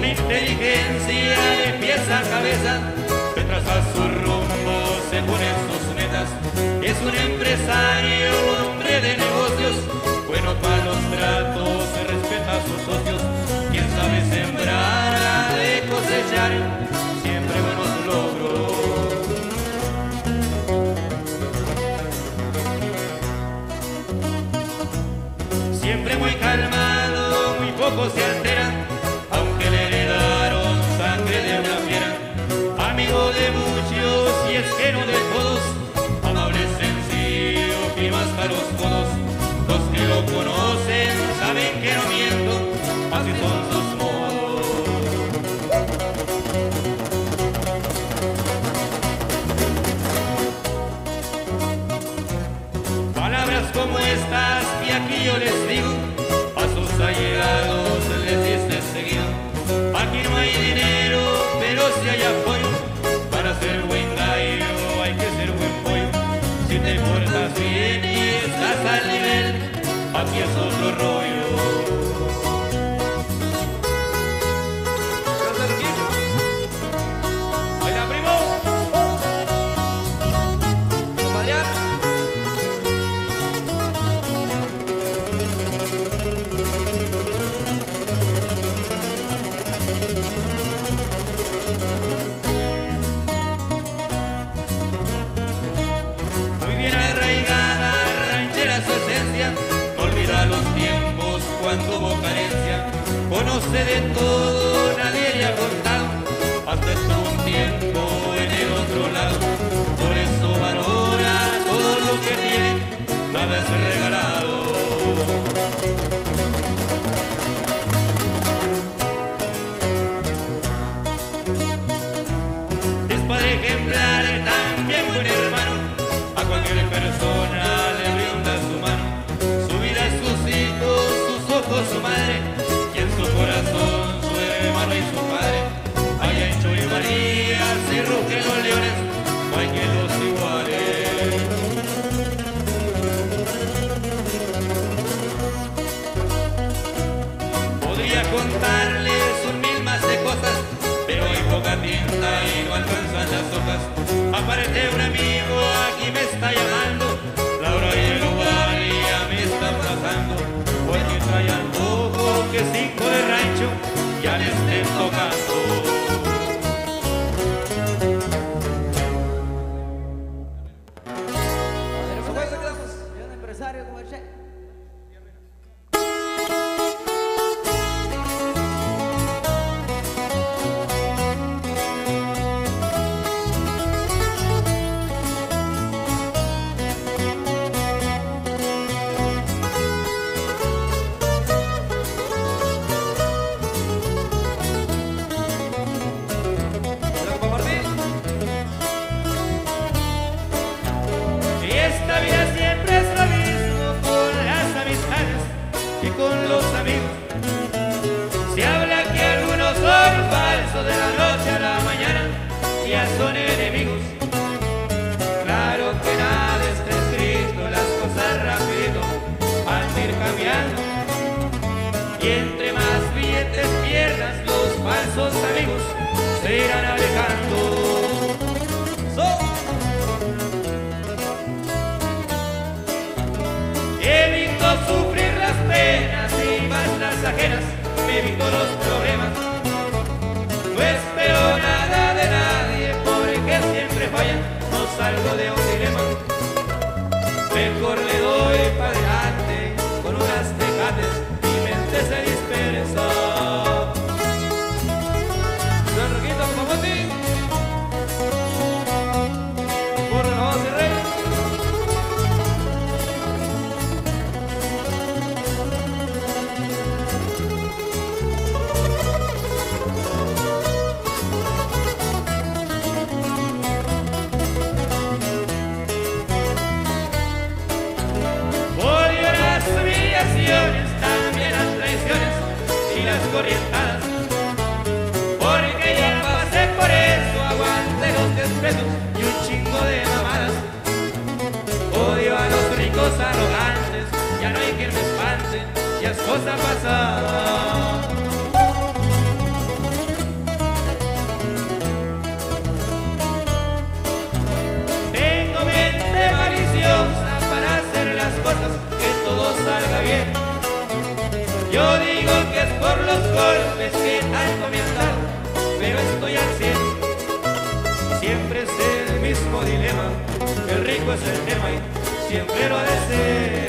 con inteligencia de pies a cabeza, se traza su rumbo, se pone sus metas. Es un empresario, un hombre de negocios, bueno para los tratos, se respeta a sus socios. Quien sabe sembrar ha de cosechar, siempre buenos logros. Siempre muy calmado, muy poco se altera, aunque le heredaron sangre de una fiera. Amigo de muchos y esquero de todos, amable, sencillo y más para los codos. Los que lo conocen saben que no miento, así son sus modos. Palabras como estas que aquí yo les digo, a sus allegados les diste seguido. Aquí no hay dinero, pero si hay apoyo. Para ser buen gallo hay que ser buen pollo. Si te portas bien y estás al nivel, aquí es otro rollo. Cuando hubo carencia, conoce de todo, nadie le ha contado. Hasta estuvo un tiempo en el otro lado, por eso valora todo lo que tiene, nada es regalado. Es padre ejemplar, también buen hermano, a cualquier persona le brinda su mano, su vida es sus hijos, su madre, y en su corazón su hermano y su padre. Allá en Chuy María se rugen los leones, no hay que los iguales. Podría contarles un mil más de cosas, pero hay poca tinta y no alcanzan las hojas. Aparece un amigo, aquí me está llamando, la hora y el lugar ya me está pasando. Hoy que trae antojo, que cinco de rancho ya le estén tocando. Cosa pasada. Yo digo que es por los golpes que tanto me han dado, pero estoy al 100. Siempre es el mismo dilema, el rico es el tema y siempre lo ha de ser.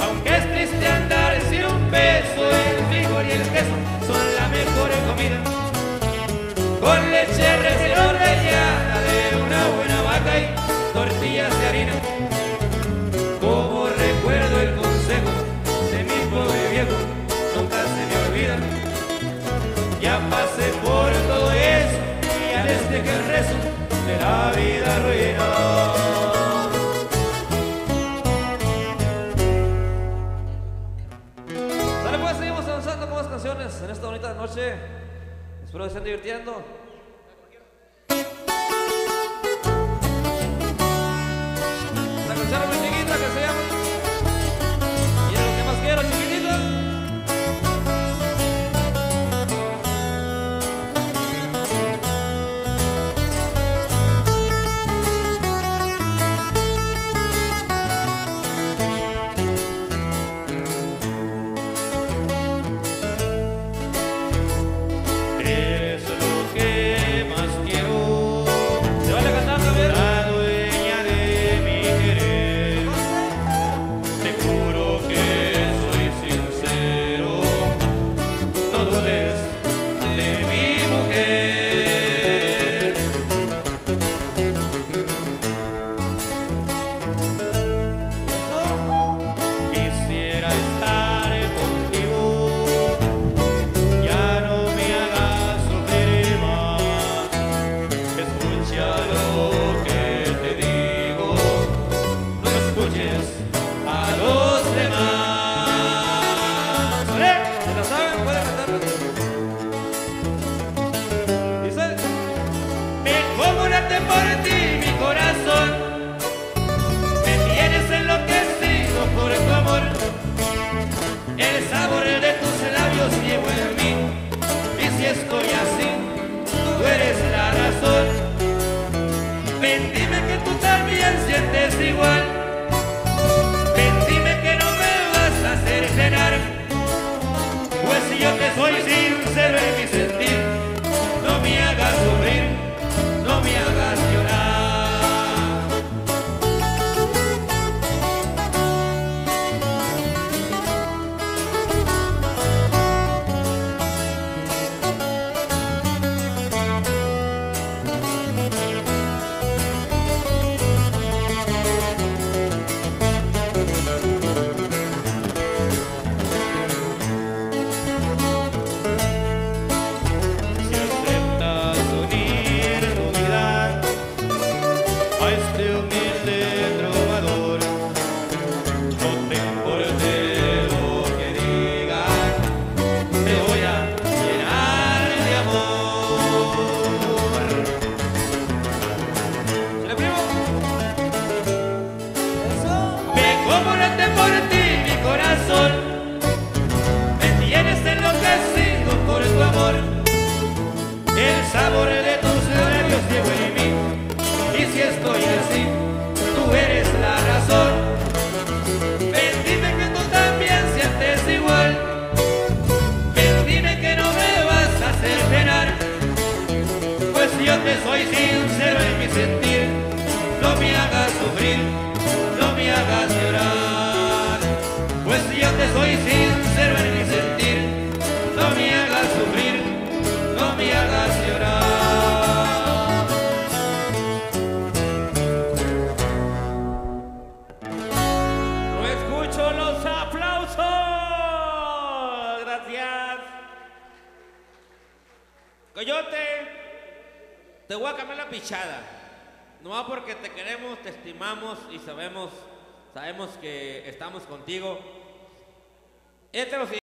Aunque es triste andar sin un peso, el vigor y el queso son la mejor comida. Con leche recién ordeñada de una buena vaca y tortillas de harina. Como recuerdo el consejo de mi pobre viejo, nunca se me olvida. Ya pasé por todo eso y ya les dejé el rezo de la vida arruinada. Dale pues, seguimos avanzando con más canciones en esta bonita noche. Espero que estén divirtiendo. La canción muy chiquita que se llama "Y lo que más quiero, sabemos que estamos contigo.